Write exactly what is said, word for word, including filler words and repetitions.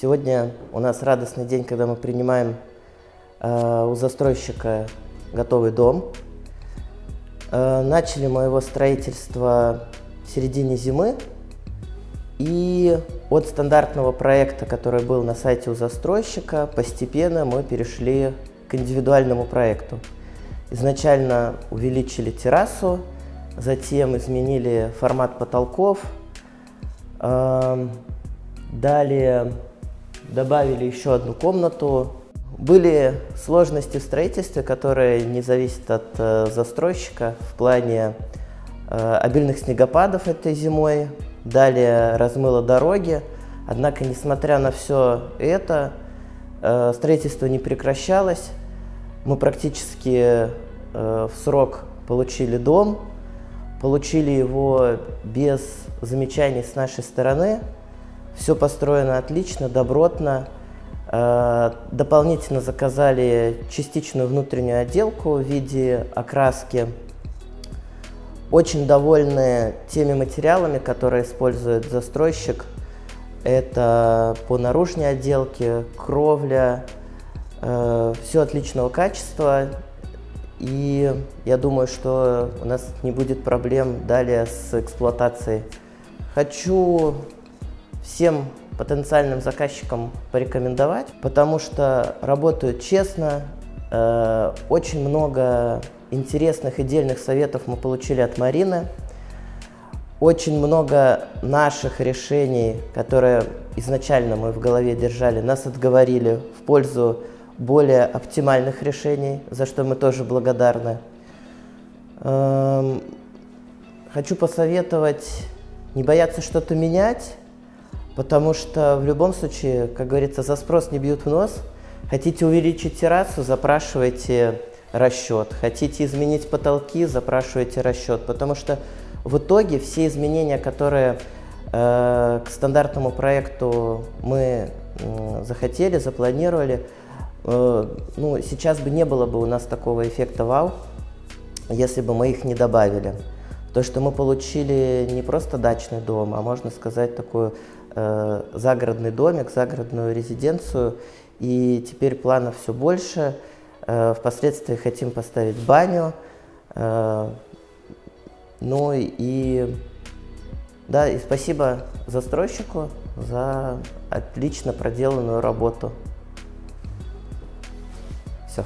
Сегодня у нас радостный день, когда мы принимаем э, у застройщика готовый дом. Э, начали мы его строительство в середине зимы. И от стандартного проекта, который был на сайте у застройщика, постепенно мы перешли к индивидуальному проекту. Изначально увеличили террасу, затем изменили формат потолков, э, далее добавили еще одну комнату. Были сложности в строительстве, которые не зависят от э, застройщика в плане э, обильных снегопадов этой зимой. Далее размыло дороги. Однако, несмотря на все это, э, строительство не прекращалось. Мы практически э, в срок получили дом, получили его без замечаний с нашей стороны. Все построено отлично, добротно. Дополнительно заказали частичную внутреннюю отделку в виде окраски. Очень довольны теми материалами, которые использует застройщик. Это по наружной отделке, кровля. Все отличного качества. И я думаю, что у нас не будет проблем далее с эксплуатацией. Хочу всем потенциальным заказчикам порекомендовать, потому что работают честно. Э, очень много интересных и дельных советов мы получили от Марины. Очень много наших решений, которые изначально мы в голове держали, нас отговорили в пользу более оптимальных решений, за что мы тоже благодарны. Э, хочу посоветовать не бояться что-то менять, потому что в любом случае, как говорится, за спрос не бьют в нос. Хотите увеличить террасу, запрашивайте расчет. Хотите изменить потолки, запрашивайте расчет. Потому что в итоге все изменения, которые э, к стандартному проекту мы э, захотели, запланировали, э, ну, сейчас бы не было бы у нас такого эффекта вау, если бы мы их не добавили. То, что мы получили не просто дачный дом, а можно сказать такую э, загородный домик, загородную резиденцию. И теперь планов все больше. Э, впоследствии хотим поставить баню. Э, ну и да, и спасибо застройщику за отлично проделанную работу. Все.